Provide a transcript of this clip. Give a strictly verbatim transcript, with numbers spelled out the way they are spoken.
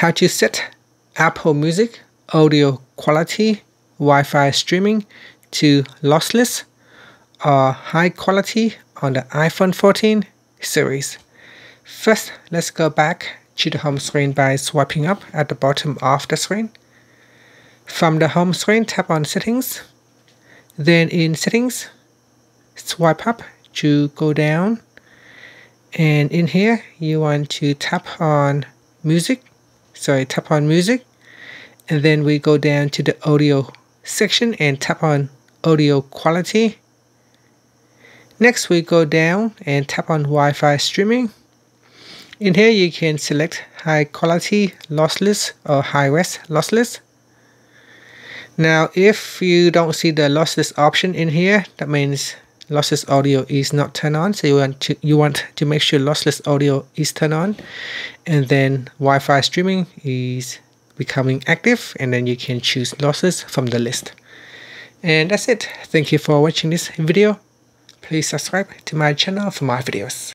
how to set Apple Music audio quality, Wi-Fi streaming to lossless or high quality on the iPhone fourteen series. First, let's go back to the home screen by swiping up at the bottom of the screen. From the home screen, tap on Settings. Then in Settings, swipe up to go down. And in here, you want to tap on Music. Sorry, tap on Music. And then we go down to the Audio section and tap on Audio Quality. Next, we go down and tap on Wi-Fi Streaming. In here, you can select High Quality Lossless or High Res Lossless. Now, if you don't see the lossless option in here, that means lossless audio is not turned on. So you want to you want to make sure lossless audio is turned on, and then Wi-Fi streaming is becoming active, and then you can choose lossless from the list. And that's it. Thank you for watching this video. Please subscribe to my channel for more videos.